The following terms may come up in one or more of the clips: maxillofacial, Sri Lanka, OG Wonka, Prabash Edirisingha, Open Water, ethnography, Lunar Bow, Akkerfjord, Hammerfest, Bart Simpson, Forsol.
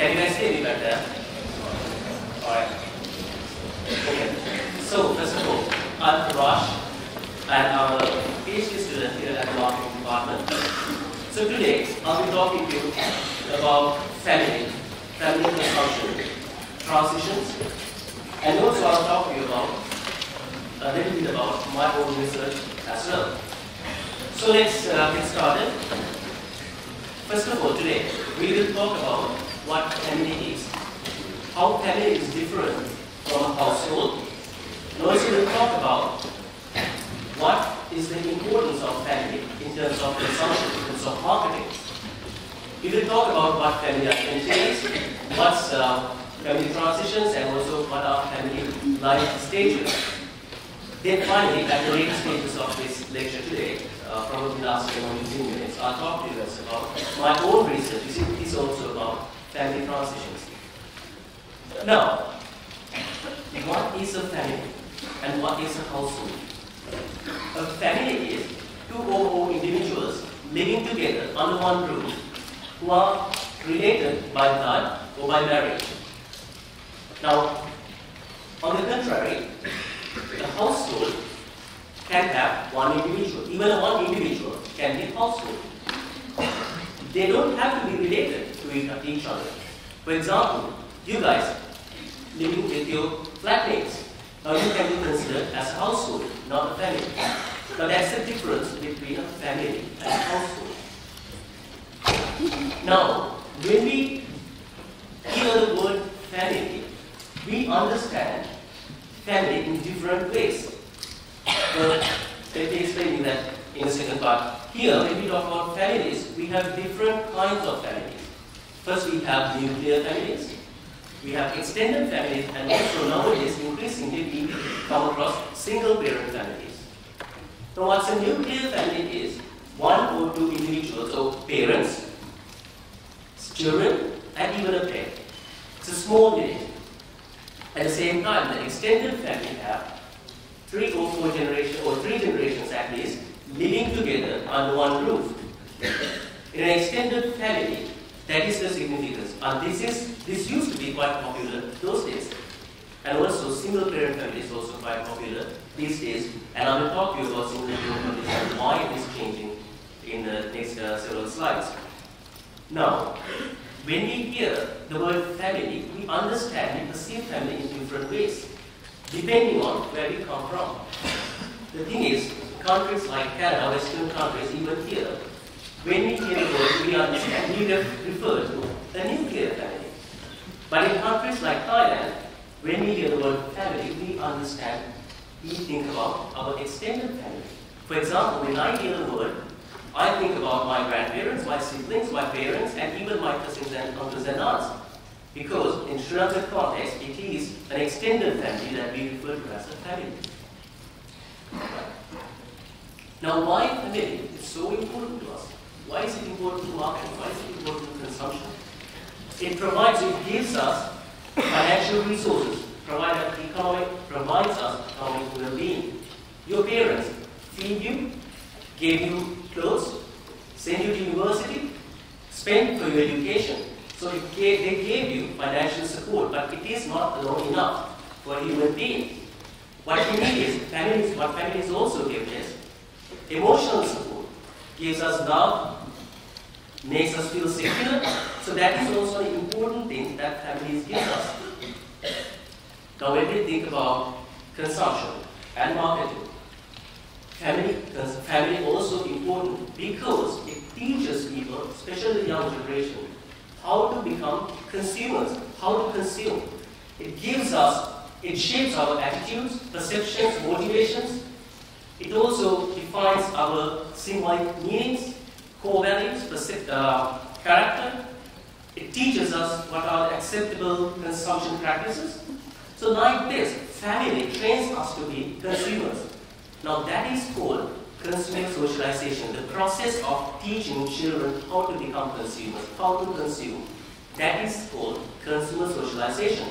Can you guys hear me like that? Alright. Okay. So, first of all, I'm Prabash and I'm a PhD student here at the marketing department. So today, I'll be talking to you about family, family consumption, transitions, and also I'll talk to you about a little bit about my own research as well. So let's get started. First of all, today we will talk about what family is, how family is different from a household, and also we'll talk about what is the importance of family in terms of consumption, in terms of marketing. We will talk about what family identities, what's family transitions, and also what are family life stages. Then finally, at the late stages of this lecture today, probably last 15 minutes, I'll talk to you guys about my own research, which is also about family transitions. Now, what is a family and what is a household? A family is two or more individuals living together under one roof who are related by blood or by marriage. Now, on the contrary, a household can have one individual. Even one individual can be a household. They don't have to be related to each other. For example, you guys living with your flatmates, now you can be considered as a household, not a family. Now that's the difference between a family and a household. Now, when we hear the word family, we understand family in different ways. Let me explain that in the second part. Here, when we talk about families, we have different kinds of families. First, we have nuclear families, we have extended families, and also nowadays, increasingly, we come across single-parent families. Now, what's a nuclear family is one or two individuals, or parents, children, and even a pet. It's a small village. At the same time, the extended family have three or four generations, or three generations at least, living together under one roof. In an extended family, that is the significance. And this used to be quite popular those days. And also, single-parent family is also quite popular these days. And I will talk to you about single-parent families and why it is changing in the next several slides. Now, when we hear the word family, we understand and perceive family in different ways, depending on where we come from. The thing is, countries like Canada, Western countries, even here, when we hear the word, we understand, we refer to a nuclear family. But in countries like Thailand, when we hear the word family, we understand, we think about our extended family. For example, when I hear the word, I think about my grandparents, my siblings, my parents, and even my cousins and uncles and aunts. Because in Sri Lankan context, it is an extended family that we refer to as a family. Now, why family is so important to us? Why is it important to market? Why is it important to consumption? It provides, it gives us financial resources, provides us economic well-being. Your parents feed you, gave you clothes, send you to university, spend for your education. So they gave you financial support, but it is not alone enough for a human being. What we need is families. What families also give us emotional support, gives us love, makes us feel secure. So that is also an important thing that families give us. Now, when we think about consumption and marketing, family is also important because it teaches people, especially the young generation, how to become consumers, how to consume. It shapes our attitudes, perceptions, motivations. It also defines our symbolic meanings, core values, character. It teaches us what are acceptable consumption practices. So like this, family trains us to be consumers. Now that is called consumer socialization, the process of teaching children how to become consumers, how to consume. That is called consumer socialization.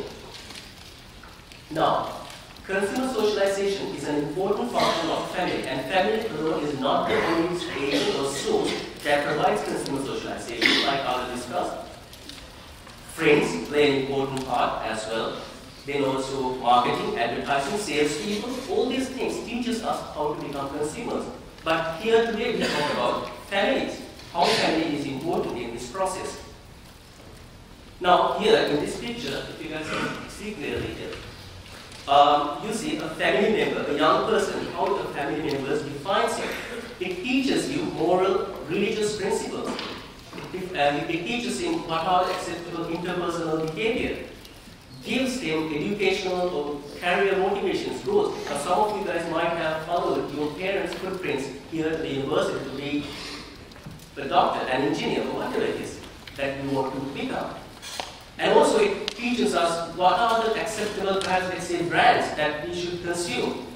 Now, consumer socialization is an important function of family, and family alone is not the only agent or source that provides consumer socialization, like I will discuss. friends play an important part as well. Then also marketing, advertising, salespeople, all these things teaches us how to become consumers. But here today we talk about families, how family is important in this process. Now here in this picture, if you guys can see clearly here, you see a family member, a young person, how the family members defines it. It teaches you moral, religious principles. It teaches him what are acceptable interpersonal behavior. Gives him educational or career motivations, goals. Now, some of you guys might have followed your parents' footprints here at the university to be a doctor, an engineer, or whatever it is that you want to become. And also, it teaches us what are the acceptable brands, let's say, brands that we should consume.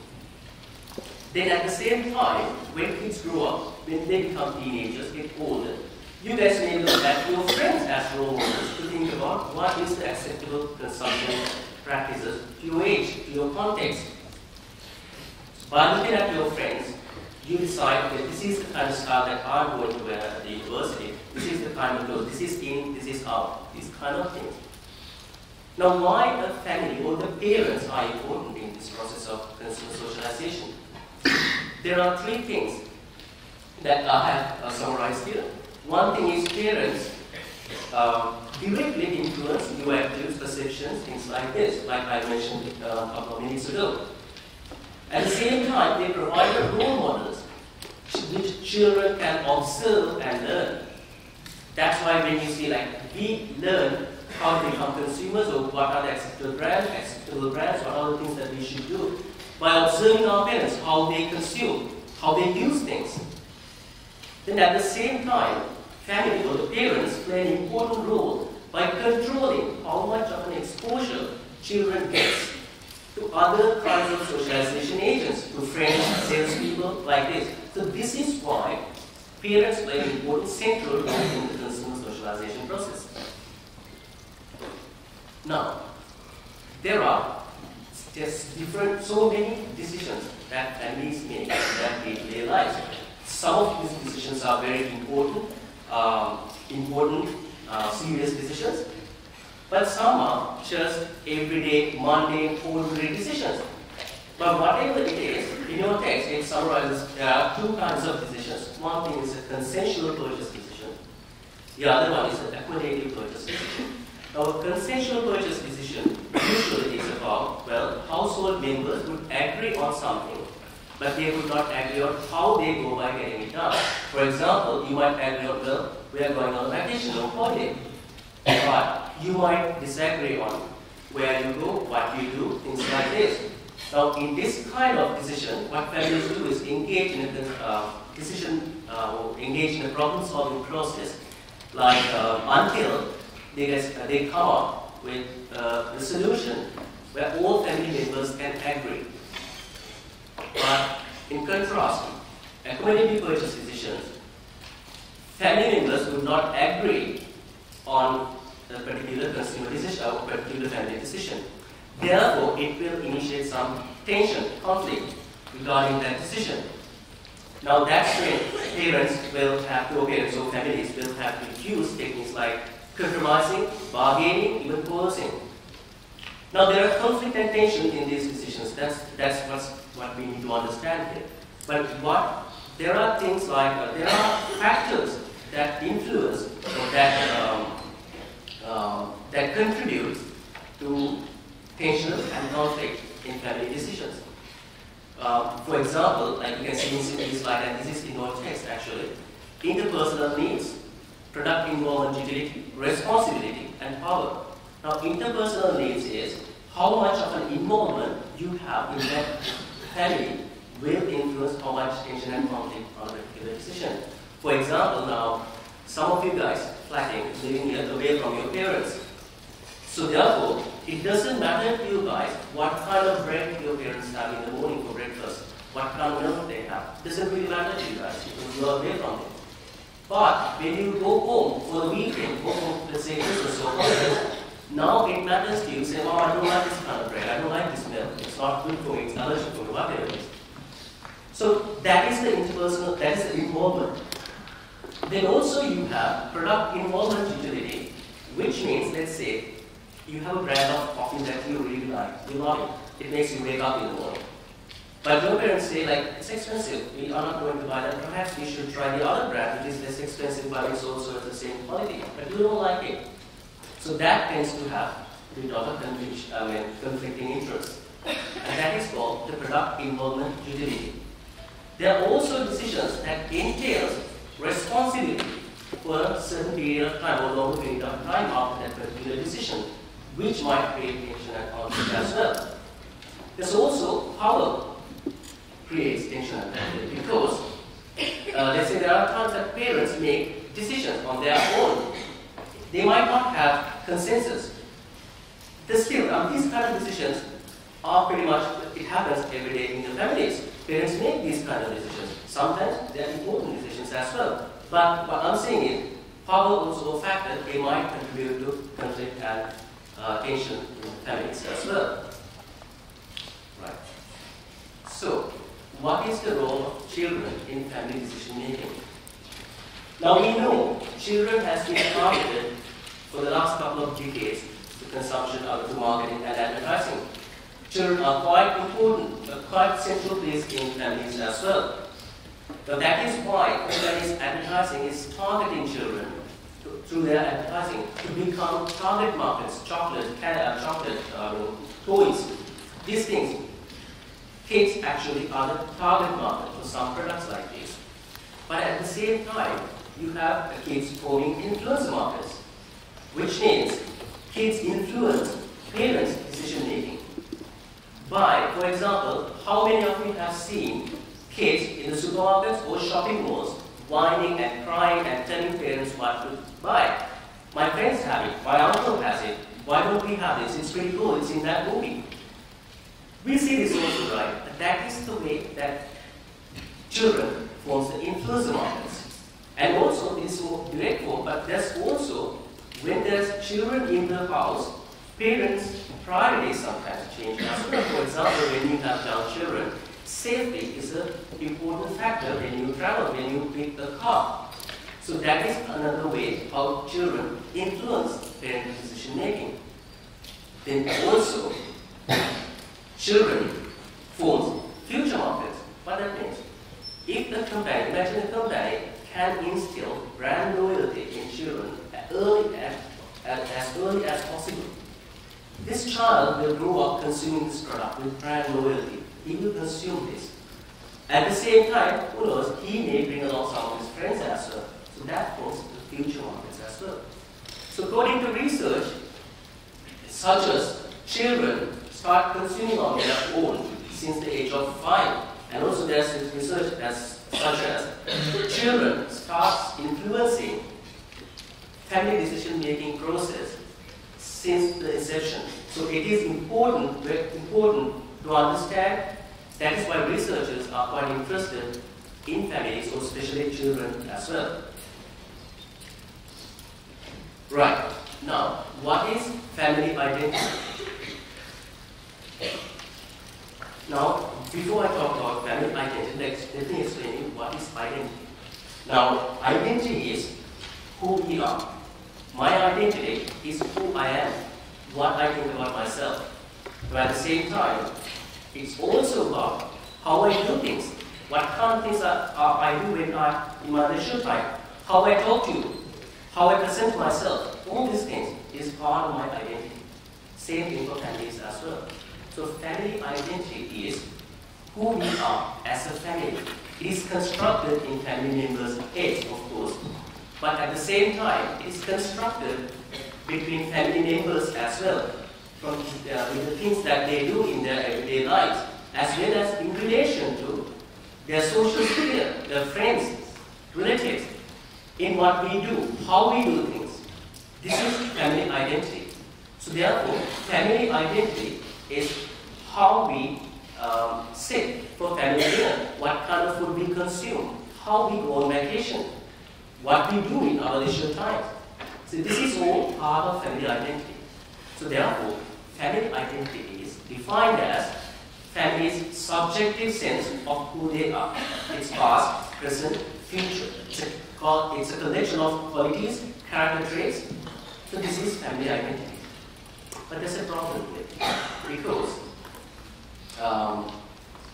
Then, at the same time, when kids grow up, when they become teenagers, get older, you guys may look at your friends as role models to think about what is the acceptable consumption practices to your age, to your context. By looking at your friends, you decide that this is the kind of style that I'm going to wear at the university, this is the kind of clothes, this is in, this is out, these kind of things. Now, why the family or the parents are important in this process of consumer socialization? There are three things that I have summarized here. One thing is parents directly influence your attitudes, perceptions, things like this, like I mentioned a couple of minutes ago. At the same time, they provide role models which children can observe and learn. That's why when you see, like, we learn how to become consumers or what are the acceptable brands, what are the things that we should do, by observing our parents, how they consume, how they use things. Then at the same time, family or the parents play an important role by controlling how much of an exposure children gets to other kinds of socialization agents, to friends, salespeople, like this. So this is why parents play an important central role in the consumer socialization process. Now, there are just so many decisions that families make in their day-to-day lives. Some of these decisions are very important, serious decisions, but some are just everyday, mundane, ordinary decisions. But whatever it is, in your text, it summarizes there are two kinds of decisions. One thing is a consensual purchase decision. The other one is an accommodative purchase decision. Now, a consensual purchase decision usually is about, well, household members would agree on something, but they would not agree on how they go by getting it done. For example, you might agree on, well, we are going on vacation or holiday, but you might disagree on where you go, what you do, things like this. Now, in this kind of decision, what families do is engage in a engage in a problem-solving process, like until they come up with a solution where all family members can agree. But in contrast, accommodative purchase decisions, family members would not agree on a particular consumer decision or a particular family decision. Therefore, it will initiate some tension, conflict regarding that decision. Now, that's when parents will have to, or families will have to use techniques like compromising, bargaining, even coercing. Now, there are conflict and tension in these decisions. That's what we need to understand here. But there are things like, there are factors that influence or that contribute to tension and conflict in family decisions. For example, like you can see in this slide, and this is in our text actually, interpersonal needs, product involvement, utility, responsibility, and power. Now, interpersonal needs is how much of an involvement you have in that family will influence how much tension and conflict on a particular decision. For example, now, some of you guys flatting, living away from your parents. So therefore, it doesn't matter to you guys what kind of bread your parents have in the morning for breakfast, what kind of milk they have. It doesn't really matter to you guys because you are away from them. But when you go home for the weekend, go home to say Christmas or holidays, now it matters to you. Say, oh, I don't like this kind of bread, I don't like this milk, it's not good for me, it's allergic for me, whatever it is. So that is the interpersonal, that is the involvement. Then also you have product involvement utility, which means let's say you have a brand of coffee that you really like, you love it, it makes you wake up in the morning. But your parents say, like, it's expensive, we are not going to buy that, perhaps you should try the other brand, which is less expensive but it's also the same quality, but you don't like it. So that tends to have a bit of a conflicting interest. And that is called the product involvement utility. There are also decisions that entail responsibility for a certain period of time or long period of time after that particular decision, which might create tension and conflict as well. There's also power creates tension and conflict because let's say there are times that parents make decisions on their own. They might not have consensus. These kind of decisions are pretty much, it happens every day in the families. Parents make these kind of decisions. Sometimes they are important decisions as well. But what I'm saying is, power also a factor, they might contribute to conflict and tension in families as well. Right. So, what is the role of children in family decision making? Now we know children has been targeted for the last couple of decades to consumption, to marketing and advertising. Children are quite important, a quite central place in families as well. Now that is why companies advertising is targeting children through their advertising to become target markets, chocolate, toys. These things, kids actually are the target market for some products like this. But at the same time, you have the kids forming influencer markets, which means kids influence parents' decision making. By, for example, how many of you have seen kids in the supermarkets or shopping malls whining and crying and telling parents what to buy? My friends have it, my uncle has it, why don't we have this? It's pretty cool, it's in that movie. We see this also, right? That is the way that children forms the influencer markets. And also, this more direct form, but there's also, when there's children in the house, parents' priorities sometimes change as well. For example, when you have young children, safety is an important factor when you travel, when you pick a car. So that is another way how children influence parent decision making. Then also, children forms future markets. What that means? If the company, imagine a company can instill brand loyalty in children as early as possible. This child will grow up consuming this product with brand loyalty. He will consume this. At the same time, who knows, he may bring along some of his friends as well. So that forms the future markets as well. So according to research, such as children start consuming on their own since the age of 5. And also there's research such as children start influencing family decision-making process since the inception. So it is important to understand. That is why researchers are quite interested in families, or especially children as well. Right. Now, what is family identity? Now, before I talk about family identity, let me explain you what is identity. Now, identity is who we are. My identity is who I am, what I think about myself. But at the same time, it's also about how I do things. What kind of things I do when I'm in my leisure time. How I talk to you. How I present myself. All these things is part of my identity. Same thing for families as well. So family identity is who we are as a family. It is constructed in family members' heads, of course. But at the same time, it is constructed between family members as well, with the things that they do in their everyday lives, as well as in relation to their social sphere, their friends, relatives, in what we do, how we do things. This is family identity. So therefore, family identity is how we sit for family dinner, what kind of food we consume, how we go on vacation, what we do in our leisure time. So this is all part of family identity. So therefore, family identity is defined as family's subjective sense of who they are. It's past, present, future. It's a collection of qualities, character traits, So this is family identity. But there's a problem with it, because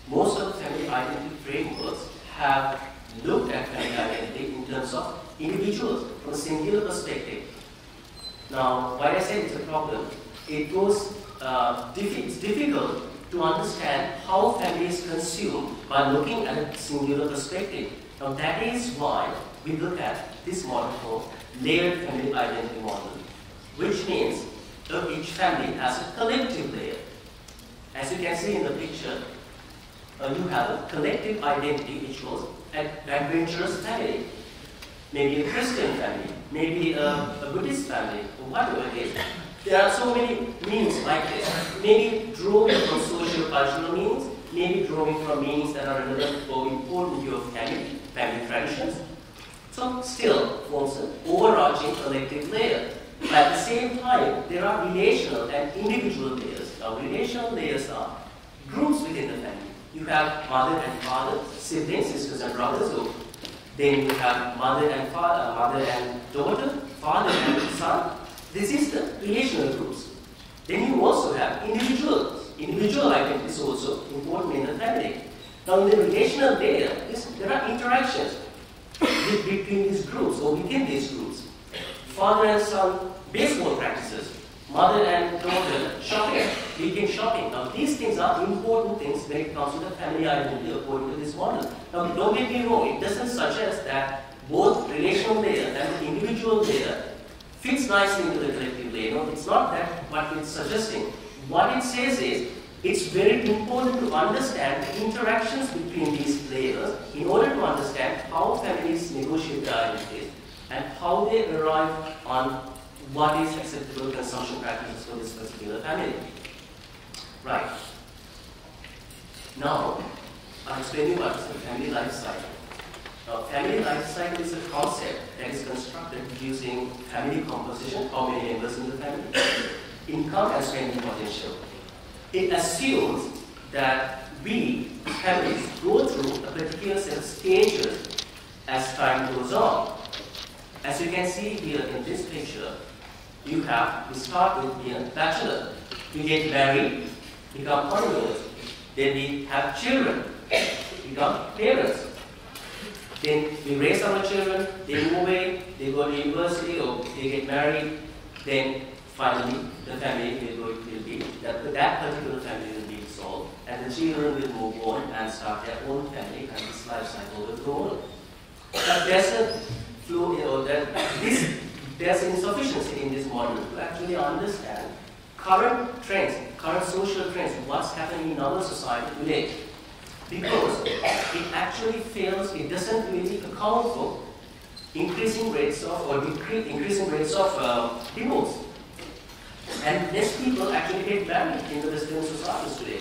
most of the family identity frameworks have looked at family identity in terms of individuals from a singular perspective. Now, why I say it's a problem, it's difficult to understand how family is consumed by looking at a singular perspective. Now, that is why we look at this model called layered family identity model, which means that each family has a collective layer. As you can see in the picture, you have a collective identity which was an adventurous family, maybe a Christian family, maybe a Buddhist family, or whatever it is. There are so many means like this. Maybe drawing from socio-cultural means, maybe drawing from means that are relevant or important to your family traditions. So still forms an overarching collective layer. But at the same time, there are relational and individual layers. Now, relational layers are groups within the family. You have mother and father, siblings, sisters and brothers. Then you have mother and father, mother and daughter, father and son. This is the relational groups. Then you also have individuals. Individual identity is also important in the family. Now, in the relational layer, there are interactions between these groups or within these groups. Father and son, baseball practices. Mother and daughter, shopping, weekend shopping. Now, these things are important things when it comes to the family identity according to this model. Now, don't get me wrong, it doesn't suggest that both relational layer and individual layer fits nicely into the collective layer. No, it's not that what it's suggesting. What it says is, it's very important to understand the interactions between these layers in order to understand how families negotiate their identities and how they arrive on what is acceptable consumption practices for this particular family. Right. Now, I'll explain you what is the family life cycle. Now, family life cycle is a concept that is constructed using family composition, how many members in the family, income and spending potential. It assumes that we, families, go through a particular set of stages as time goes on. As you can see here in this picture, we start with being a bachelor. We get married, become conjugal. Then we have children, become parents. Then we raise our children, they move away, they go to university or they get married. Then finally, the family that particular family will be dissolved, and the children will move on and start their own family, and this life cycle will go on. But there's a flaw, there's insufficiency in this model to actually understand current trends, current social trends, what's happening in our society today. Because it actually fails, it doesn't really account for increasing rates of, divorce. And less people actually get married in the Western societies today.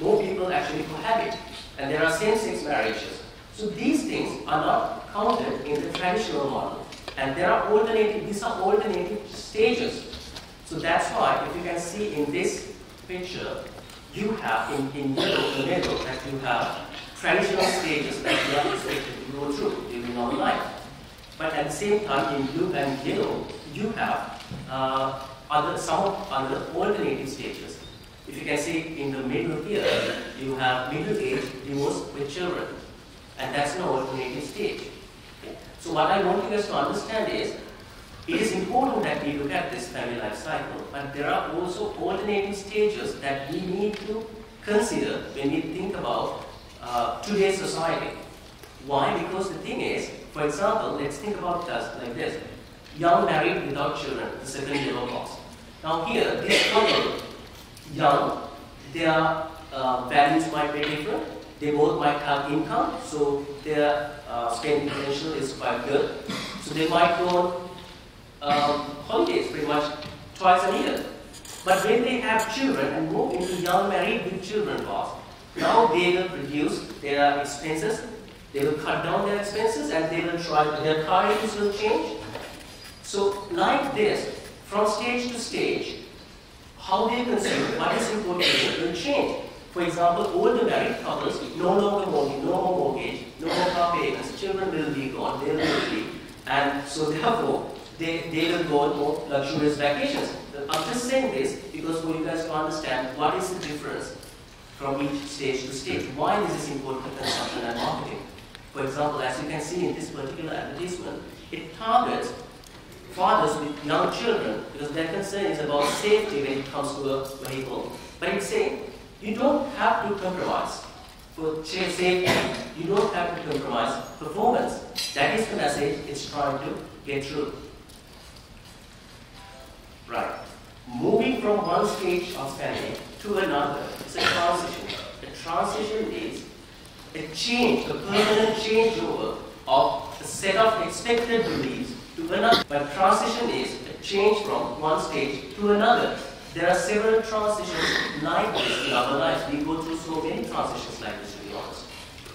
More people actually cohabit. And there are same-sex marriages. So these things are not counted in the traditional model. And there are alternative stages. So that's why, if you can see in this picture, you have in the middle that you have traditional stages that you are expected to go through during our life. But at the same time, in blue and yellow, you have some other alternative stages. If you can see in the middle here, you have middle age, divorce with children. And that's an alternative stage. So what I want you guys to understand is, it is important that we look at this family life cycle, but there are also alternative stages that we need to consider when we think about today's society. Why? Because the thing is, for example, let's think about just like this. Young married without children, the second yellow box. Now here, this couple, young, their values might be different. They both might have income, so their spending potential is quite good. So they might go on holidays pretty much twice a year. But when they have children and move into young married with children box, now they will reduce their expenses. They will cut down their expenses and they will try, their priorities will change. So like this, from stage to stage, how they consume what is important will change. For example, older married couples no longer mortgage, no more mortgage, no more car payments, children will be gone, they will leave. And so therefore, they will go on more luxurious vacations. I'm just saying this because for you guys to understand what is the difference from each stage to stage. Why is this important for consumption and marketing? For example, as you can see in this particular advertisement, it targets fathers with young children because their concern is about safety when it comes to a vehicle. But it's saying you don't have to compromise for safety, you don't have to compromise performance. That is the message it's trying to get through. Right. Moving from one stage of spending to another, it's a transition. A transition is a change, a permanent changeover of a set of expected beliefs to another. But transition is a change from one stage to another. There are several transitions like this in our lives. We go through so many transitions like this, to be honest.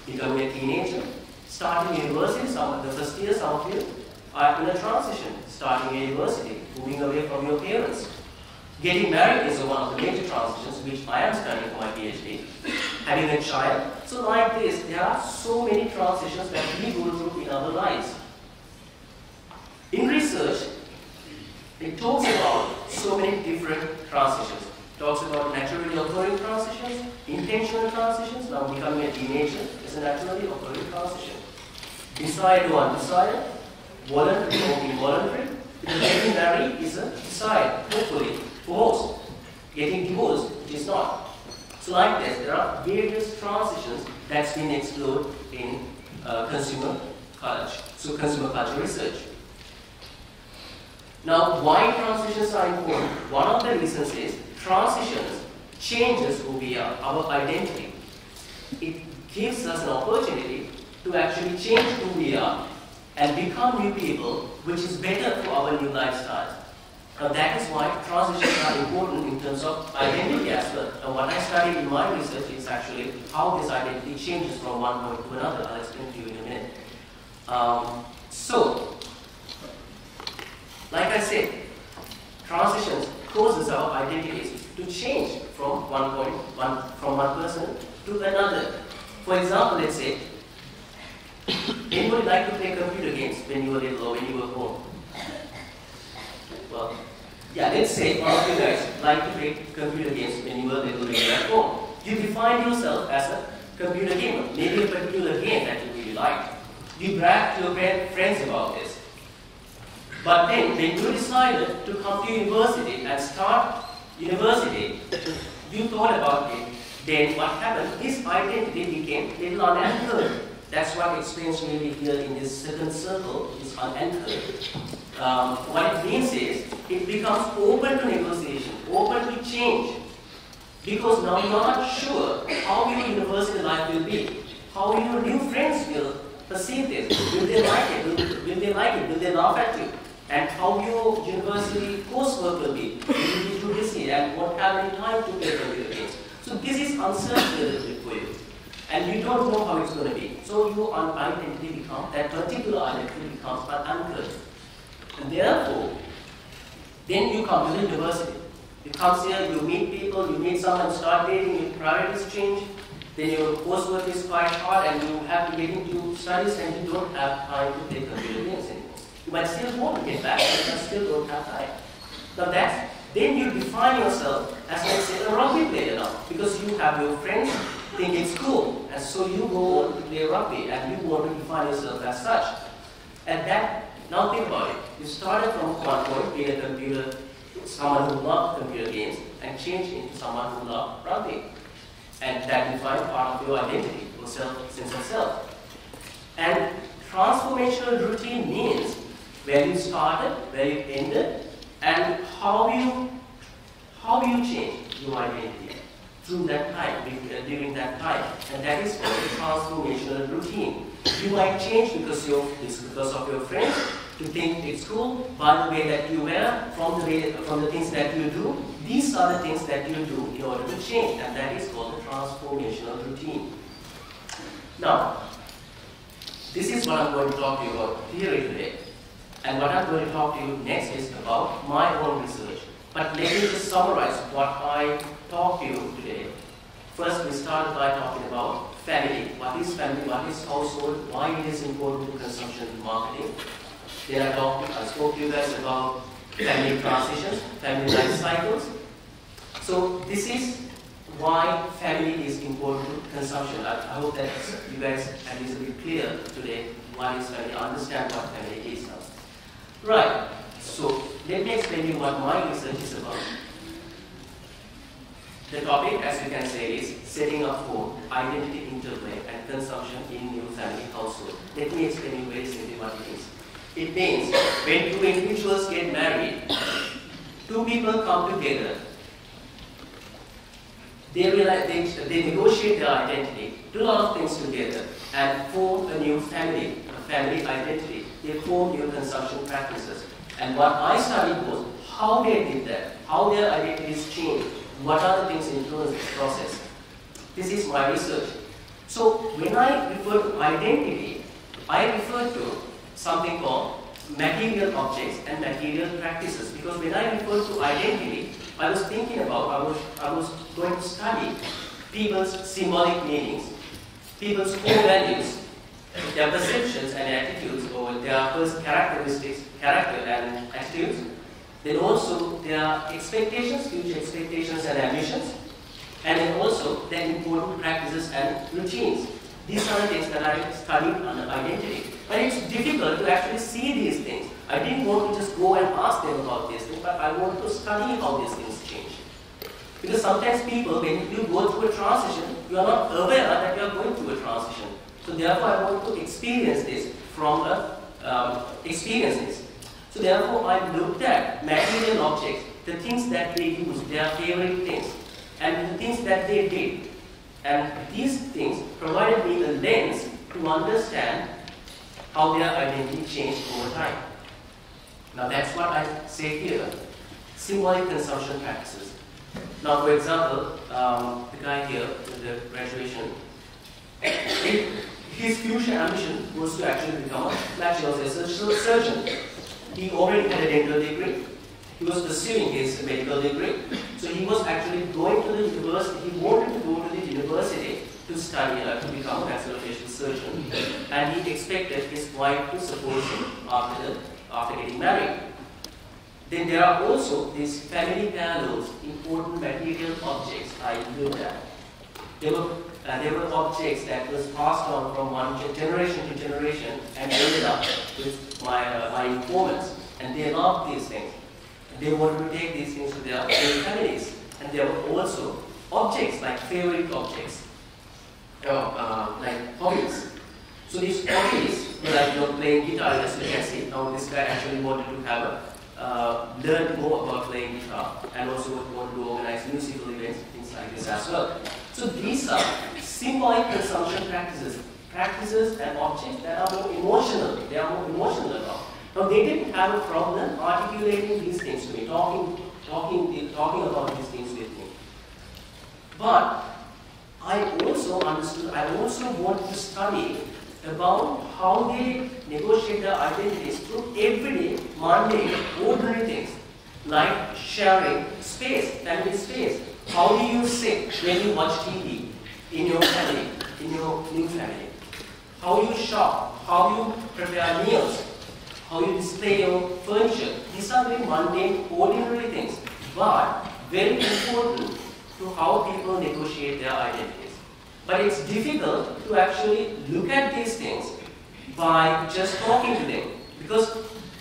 Becoming a teenager, starting university, some of the first year, some of you are in a transition, starting a university, moving away from your parents. Getting married is one of the major transitions, which I am studying for my PhD. Having a child. So like this, there are so many transitions that we go through in our lives. In research, it talks about so many different transitions. It talks about naturally occurring transitions, intentional transitions. Now becoming a teenager is a naturally occurring transition. Desired or undesired, voluntary or involuntary. Getting married is a desired, hopefully, for most. Getting divorced is not. So like this, there are various transitions that's been explored in consumer culture. So consumer culture research. Now, why transitions are important? One of the reasons is transitions changes who we are, our identity. It gives us an opportunity to actually change who we are and become new people, which is better for our new lifestyle. Now, that is why transitions are important in terms of identity as well. Now, what I studied in my research is actually how this identity changes from one point to another. I'll explain to you in a minute. Like I said, transitions causes our identities to change from one person to another. For example, let's say, anybody like to play computer games when you were little or when you were home? Well, yeah, let's say one of you guys like to play computer games when you were little or at home. You define yourself as a computer gamer, maybe a particular game that you really like. You brag to your friends about this. But then, when you decided to come to university and start university, you thought about it. Then what happened? This identity became a little unanchored. That's what explains really here in this second circle is unanchored. What it means is it becomes open to negotiation, open to change, because now you're not sure how your university life will be, how your new friends will perceive this. Will they like it? Will they like it? Will they laugh at you? And how your university coursework will be. Will you be too busy and won't have any time to play computer games? So this is uncertainty for you. And you don't know how it's going to be. So your identity becomes, that particular identity becomes unanchored. And therefore, then you come to the university. You come here, you meet people, you meet someone, start dating, your priorities change, then your coursework is quite hard and you have to get into studies and you don't have time to play computer games anymore. You might still want to get back, but you still don't have time. Now that's, then you define yourself as, let's say, a rugby player now, because you have your friends think it's cool, and so you go on to play rugby, and you want to define yourself as such. And that, now think about it. You started from one point, being a computer, someone who loved computer games, and changed into someone who loved rugby. And that defines part of your identity, your self, sense of self. And transformational routine means where you started, where you ended, and how you change your identity through that time, during that time. And that is called a transformational routine. You might change because of your friends to think it's cool by the way that you wear, from the things that you do. These are the things that you do in order to change, and that is called the transformational routine. Now, this is what I'm going to talk to you about theory today, and what I'm going to talk to you next is about my own research. But let me just summarize what I talked to you today. First, we started by talking about family. What is family? What is household? Why it is important to consumption and marketing? There are topics I spoke to you guys about family transitions, family life cycles. So this is why family is important to consumption. I hope that you guys at least will be clear today why is family, understand what family is now. Right, so let me explain you what my research is about. The topic, as you can say, is setting up home, identity interplay, and consumption in new family household. Let me explain you very simply what it is. It means when two individuals get married, two people come together, they realize they negotiate their identity, do a lot of things together, and form a new family, a family identity. They form new consumption practices. And what I studied was how they did that, how their identities changed, what are the things that influence this process. This is my research. So when I refer to identity, I refer to something called material objects and material practices. Because when I refer to identity, I was thinking about, I was going to study people's symbolic meanings, people's core values, their perceptions and attitudes, or their first characteristics, character and attitudes. Then also their expectations, future expectations and ambitions. And then also their important practices and routines. These are the things that I studied under identity. But it's difficult to actually see these things. I didn't want to just go and ask them about these things, but I wanted to study how these things change. Because sometimes people, when you go through a transition, you are not aware that you are going through a transition. So therefore, I want to experience this from the experiences. So therefore, I looked at material objects, the things that they used, their favorite things, and the things that they did. And these things provided me a lens to understand how their identity changed over time. Now that's what I say here, symbolic consumption practices. Now for example, the guy here with the graduation, his future ambition was to actually become a maxillofacial surgeon. He already had a dental degree. He was pursuing his medical degree. So he was actually going to the university. He wanted to go to the university to study, to become a maxillofacial surgeon. And he expected his wife to support him after getting married. Then there are also these family values, important material objects. I knew that. There were objects that was passed on from one generation to generation and ended up with my informants. And they loved these things. They wanted to take these things to their families. And there were also objects, like favorite objects, like hobbies. So these hobbies were like playing guitar, as you can see. Now this guy actually wanted to have a, learn more about playing guitar and also wanted to organize musical events, things like this as well. So these are symbolic consumption practices, practices and objects that are more emotional. They are more emotional about. Now they didn't have a problem articulating these things to me, talking about these things with me. But I also understood, I also want to study about how they negotiate their identities through everyday, mundane, ordinary things, like sharing space, family space. How do you sit when you watch TV in your family, in your new family? How you shop, how you prepare meals, how you display your furniture. These are very mundane, ordinary things, but very important to how people negotiate their identities. But it's difficult to actually look at these things by just talking to them. Because,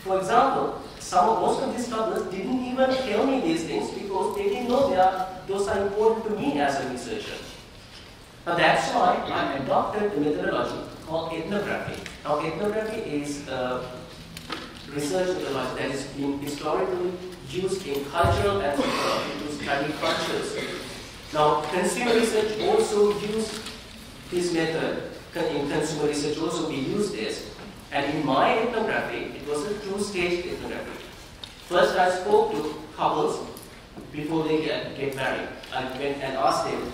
for example, most of these couples didn't even tell me these things because they didn't know those are important to me as a researcher. Now that's why I adopted a methodology called ethnography. Now ethnography is research methodology that is being historically used in cultural anthropology to study cultures. Now, consumer research also used this method. In consumer research also we use this. And in my ethnography, it was a two-stage ethnography. First, I spoke to couples before they get married. I went and asked them,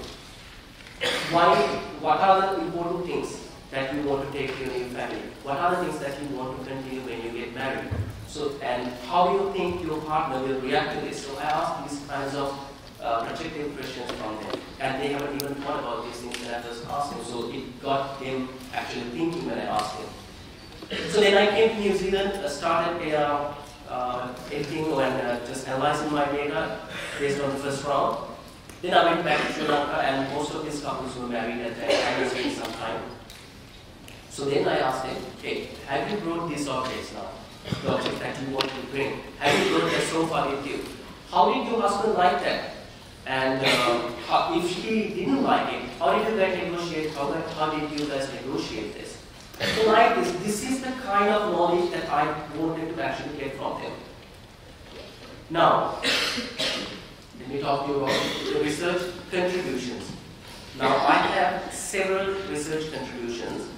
what are the important things that you want to take to your new family? What are the things that you want to continue when you get married? So, and how you think your partner will react to this? So I asked these kinds of projective questions from them. And they haven't even thought about these things that I just asked them. So it got them actually thinking when I asked them. So then I came to New Zealand, started editing and just analyzing my data based on the first round. Then I went back to Sri Lanka, and most of these couples were married at that time, I was some time. So then I asked them, okay, have you brought these objects now? The object that you want to bring. Have you brought that so far with you? How did your husband like that? And if he didn't like it, how did you guys negotiate? How did you guys negotiate this? So like this is the kind of knowledge that I wanted to actually get from them. Now, let me talk to you about the research contributions. Now, I have several research contributions,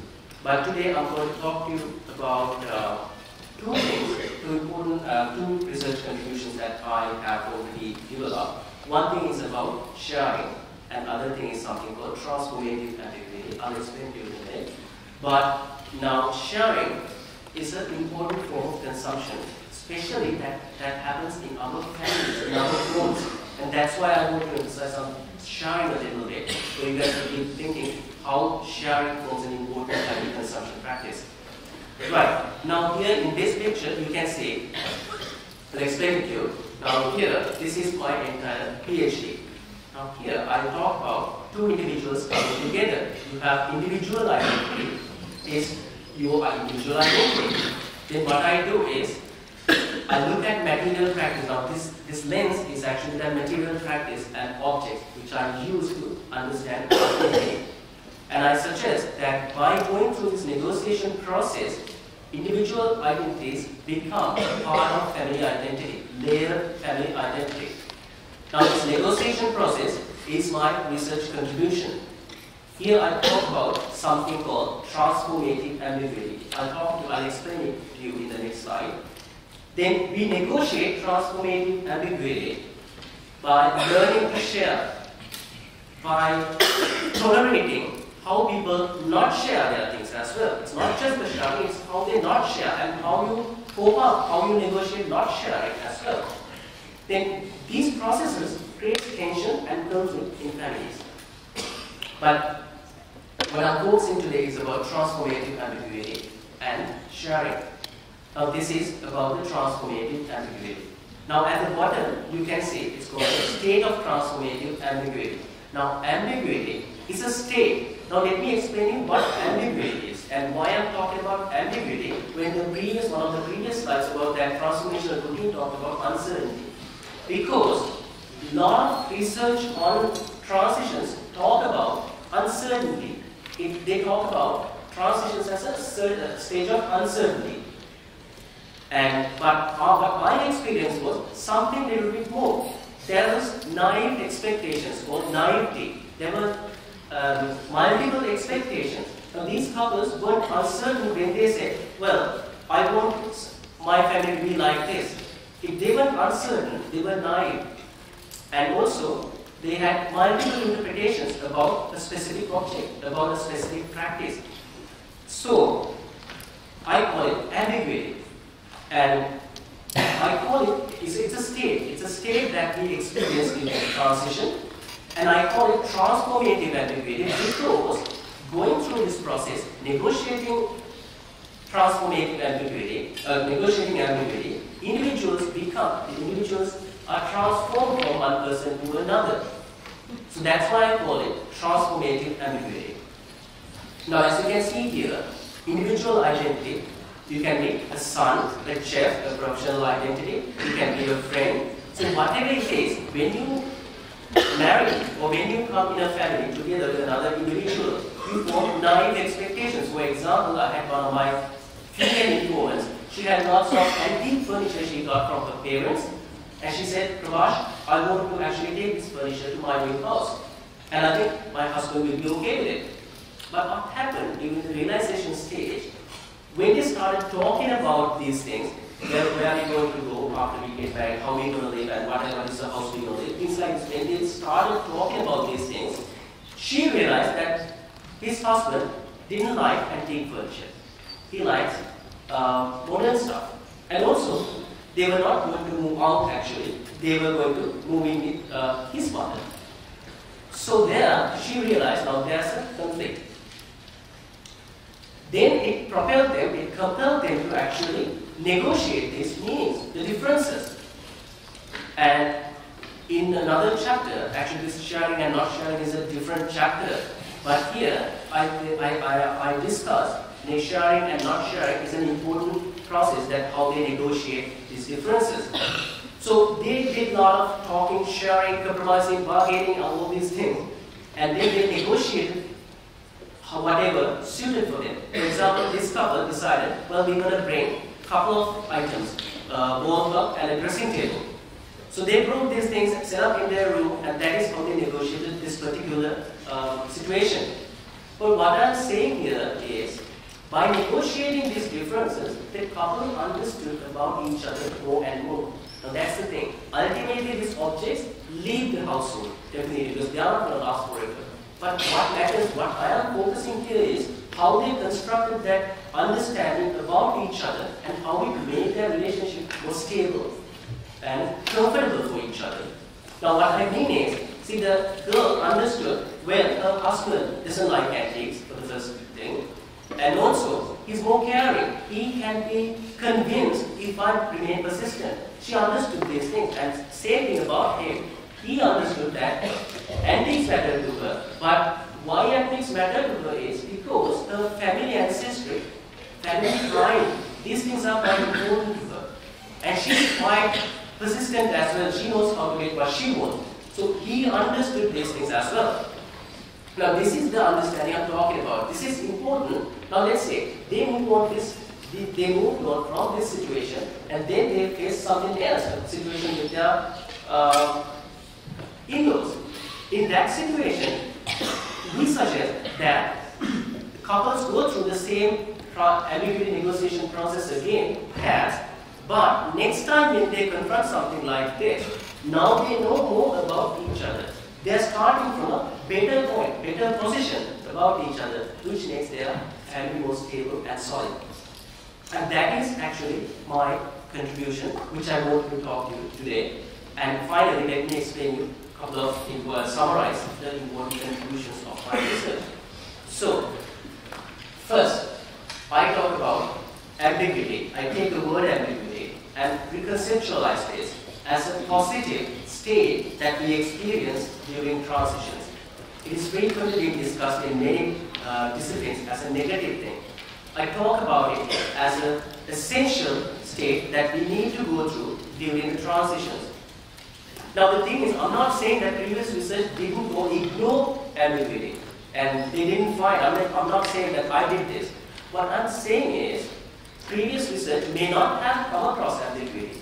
but today I'm going to talk to you about two things, two important two research contributions that I have already developed. One thing is about sharing, and other thing is something called transformative activity. I'll explain to you in a minute. But now sharing is an important form of consumption, especially that happens in our families, in our homes. And that's why I want to emphasize on sharing a little bit. So you guys will be thinking how sharing forms an important family consumption practice. Right, now here in this picture you can see, I'll explain to you. Now here, this is my entire PhD. Now here I talk about two individuals coming together. You have individual identity, is your individual identity. Then what I do is, I look at material practice. Now this lens is actually the material practice and objects which I use to understand identity. And I suggest that by going through this negotiation process, individual identities become part of family identity, layered family identity. Now this negotiation process is my research contribution. Here I talk about something called transformative ambiguity. I'll explain it to you in the next slide. Then we negotiate transformative ambiguity by learning to share, by tolerating how people not share their things as well. It's not just the sharing, it's how they not share and how you cope up, how you negotiate not sharing as well. Then these processes create tension and conflict in families. But what I'm focusing today is about transformative ambiguity and sharing. Now this is about the transformative ambiguity. Now at the bottom you can see it's called the state of transformative ambiguity. Now ambiguity is a state. Now let me explain you what ambiguity is and why I'm talking about ambiguity when one of the previous slides about that transformational routine talked about uncertainty. Because a lot of research on transitions talk about uncertainty. They talk about transitions as a stage of uncertainty. But my experience was something a little bit more. There was naive expectations or naivety. There were multiple expectations. Now these couples weren't uncertain when they said, well, I want my family to be like this. If they were uncertain, they were naive. And also, they had multiple interpretations about a specific object, about a specific practice. So, I call it ambiguity. And I call it, it's a state. It's a state that we experience in the transition. And I call it transformative ambiguity because going through this process, negotiating ambiguity, individuals are transformed from one person to another. So that's why I call it transformative ambiguity. Now as you can see here, individual identity, you can be a son, a chef, a professional identity, you can be a friend. So whatever it is, when you married or when you come in a family together with another individual, you form naive expectations. For example, I had one of my female informants. She had lots of antique furniture she got from her parents, and she said, Prabash, I want to actually take this furniture to my new house, and I think my husband will be okay with it. But what happened during the realization stage, when they started talking about these things, where are we going to go after we get married, how are we going to live, and what is the house we going to live, things like this. When they started talking about these things, she realized that his husband didn't like antique furniture. He likes modern stuff. And also, they were not going to move out actually, they were going to move in with his mother. So there, she realized now there's a conflict. then it propelled them, it compelled them to actually negotiate these meanings, the differences. And in another chapter, actually this sharing and not sharing is a different chapter, but here I discussed sharing and not sharing is an important process, that how they negotiate these differences. So they did a lot of talking, sharing, compromising, bargaining, all these things. And then they negotiated whatever suited for them. For example, this couple decided, well, we're going to bring a couple of items, a bowl cup and a dressing table. So they brought these things, set up in their room, and that is how they negotiated this particular situation. But what I'm saying here is, by negotiating these differences, the couple understood about each other more and more. Now that's the thing. Ultimately, these objects leave the household, definitely, because they are not going to last forever. But what matters, what I am focusing here is how they constructed that understanding about each other and how it made their relationship more stable and comfortable for each other. Now what I mean is, see, the girl understood, well, her husband doesn't like antiques, for the first thing. And also, he's more caring. He can be convinced if I remain persistent. She understood these things, and same thing about him. He understood that antiques matter to her. But why antiques matter to her is because her family ancestry, family pride, these things are quite important to her. And she's quite persistent as well. She knows how to get what she wants. So he understood these things as well. Now this is the understanding I'm talking about. This is important. Now let's say they move on this, they move on from this situation, and then they face something else, a situation with their in-laws. In that situation, we suggest that couples go through the same ambiguity negotiation process again, perhaps, but next time when they confront something like this, now they know more about each other. They are starting from a better point, better position about each other, which makes their family more stable and solid. And that is actually my contribution, which I want to talk to you today. And finally, let me explain you a couple of things, summarize the important contributions of my research. So, first, I talk about ambiguity. I take the word ambiguity and reconceptualize this as a positive state that we experience during transitions. It is frequently discussed in many disciplines as a negative thing. I talk about it as an essential state that we need to go through during the transitions. Now the thing is, I'm not saying that previous research didn't go ignore ambiguity, and they didn't find, I'm not saying that I did this. What I'm saying is, previous research may not have come across ambiguity,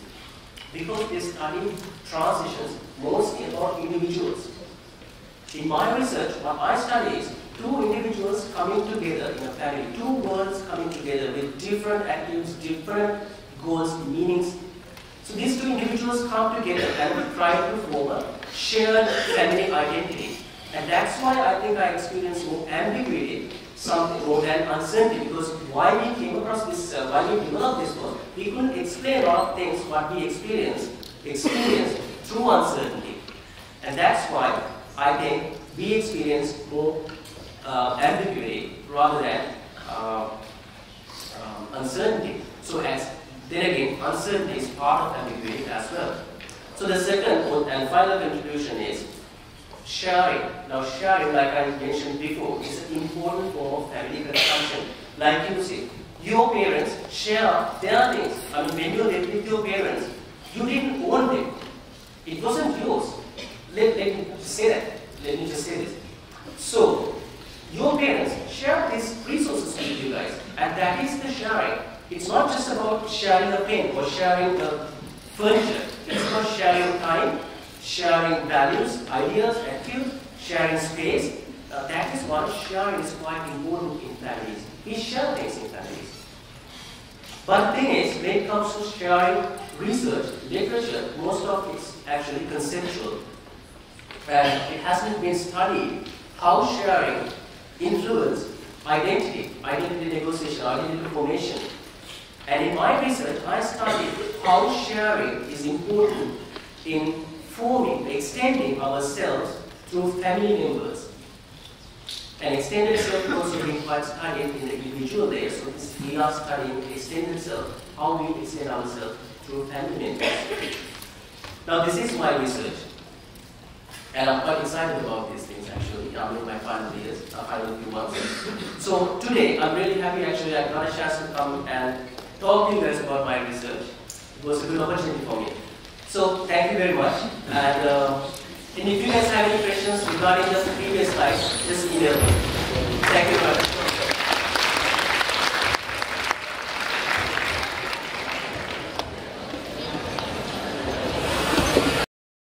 because they study transitions mostly about individuals. In my research, what I study is two individuals coming together in a family, two worlds coming together with different attitudes, different goals, meanings. So these two individuals come together and try to form a shared family identity. And that's why I think I experienced more ambiguity, something more than uncertainty, because why we came across this, why we developed this work, we couldn't explain a lot of things what we experienced through uncertainty. And that's why I think we experience more ambiguity rather than uncertainty. So as then again, uncertainty is part of ambiguity as well. So the second and final contribution is sharing. Now sharing, like I mentioned before, is an important form of family consumption. Like you see, your parents share their things. I mean, when you lived with your parents, you didn't own them. It wasn't yours. Let me say that. Let me just say this. So, your parents share these resources with you guys, and that is the sharing. It's not just about sharing a pen or sharing the furniture. It's about sharing time, sharing values, ideas, attitudes, sharing space. That is why sharing is quite important in families. We share things in families. But the thing is, when it comes to sharing research, literature, most of it's actually conceptual. And it hasn't been studied how sharing influences identity, identity negotiation, identity formation. And in my research, I studied how sharing is important in forming, extending ourselves through family members. And extended self also requires studying in the individual layers. So this we are studying extended self, how we extend ourselves through family members. Now this is my research, and I'm quite excited about these things actually. I'm in my final years, final few months. So today I'm really happy actually I got a chance to come and talk to you guys about my research. It was a good opportunity for me. So thank you very much. And if you guys have any questions regarding just the previous slide,